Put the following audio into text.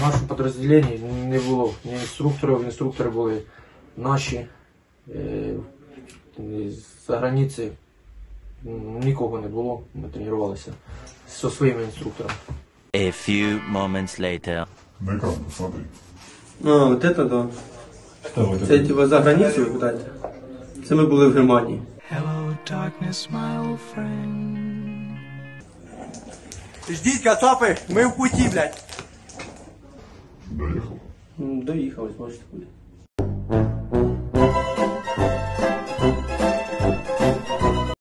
В нашому підрозділенні не було ні інструкторів, інструктори були наші, з-за границі нікого не було, ми тренувалися зі своїми інструкторами. A few moments later. На екран, посмотри. А, от це да. Це типа за границю ви питаєте? Це ми були в Германії. Hello, darkness, my old friend. Ждіть, кацапи, ми в путі, блядь. Доїхав. Доїхав, ось, може, буде.